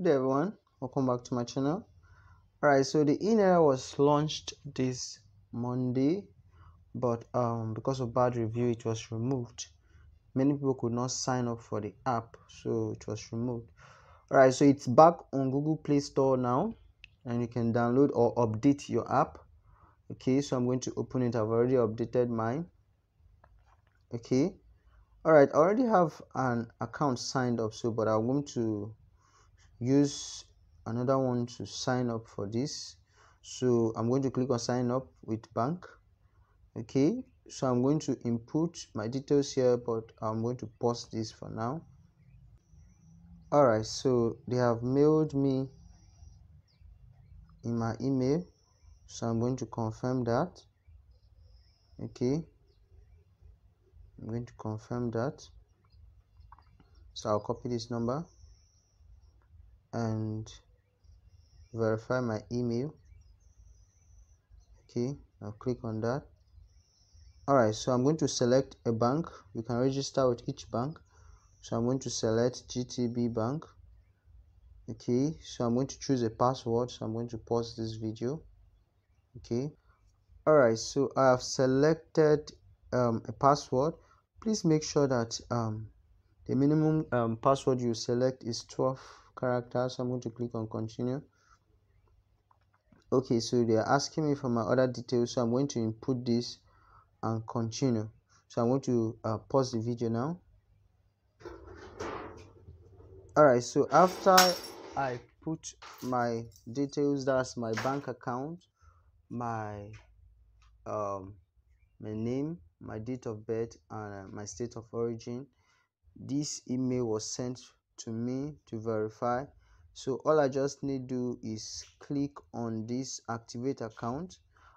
Hey everyone, welcome back to my channel. All right, so the eNaira was launched this Monday, but because of bad review it was removed. Many people could not sign up for the app, so it was removed. All right, so it's back on Google Play Store now, and you can download or update your app. Okay, so I'm going to open it. I've already updated mine. Okay, all right, I already have an account signed up, so but I'm going to use another one to sign up for this. So I'm going to click on sign up with bank. Okay, so I'm going to input my details here, but I'm going to pause this for now. All right, so they have mailed me in my email, so I'm going to confirm that. Okay, I'm going to confirm that, so I'll copy this number and verify my email. Okay, I'll click on that. All right, so I'm going to select a bank. You can register with each bank, so I'm going to select GTB bank. Okay, so I'm going to choose a password, so I'm going to pause this video. Okay, all right, so I have selected a password. Please make sure that the minimum password you select is 12 characters. So I'm going to click on continue. Okay, so they are asking me for my other details, so I'm going to input this and continue. So I'm going to pause the video now. All right, so after I put my details, that's my bank account, my name, my date of birth, and my state of origin, this email was sent to me to verify. So all I just need to do is click on this activate account.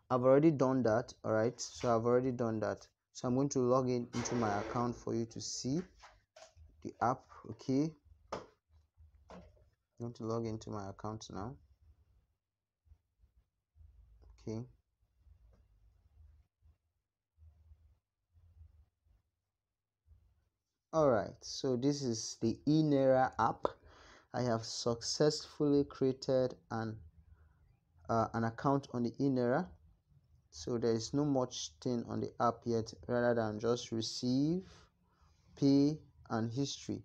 I've already done that. All right, so I've already done that, so I'm going to log in into my account for you to see the app. Okay, I'm going to log into my account now. Okay, all right, so this is the eNaira app. I have successfully created an account on the eNaira, so there is no much thing on the app yet, rather than just receive, pay, and history.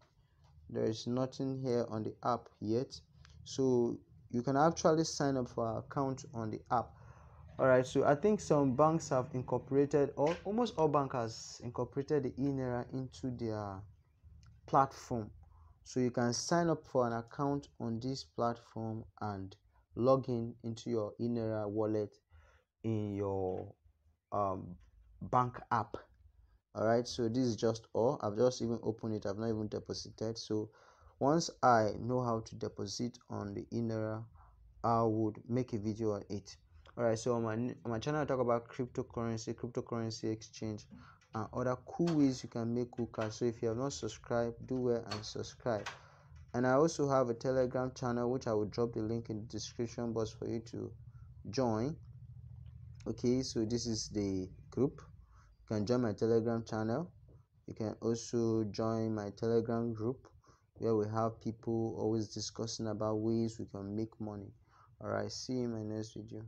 There is nothing here on the app yet, so you can actually sign up for an account on the app. All right, so I think some banks have incorporated, or almost all banks has incorporated the eNaira into their platform, so you can sign up for an account on this platform and log in into your eNaira wallet in your bank app. All right, so this is just all. I've just even opened it. I've not even deposited. So once I know how to deposit on the eNaira, I would make a video on it. Alright, so on my channel I talk about cryptocurrency exchange, and other cool ways you can make cool cash. So if you have not subscribed, do well and subscribe. And I also have a Telegram channel, which I will drop the link in the description box for you to join. Okay, so this is the group. You can join my Telegram channel. You can also join my Telegram group, where we have people always discussing about ways we can make money. Alright, see you in my next video.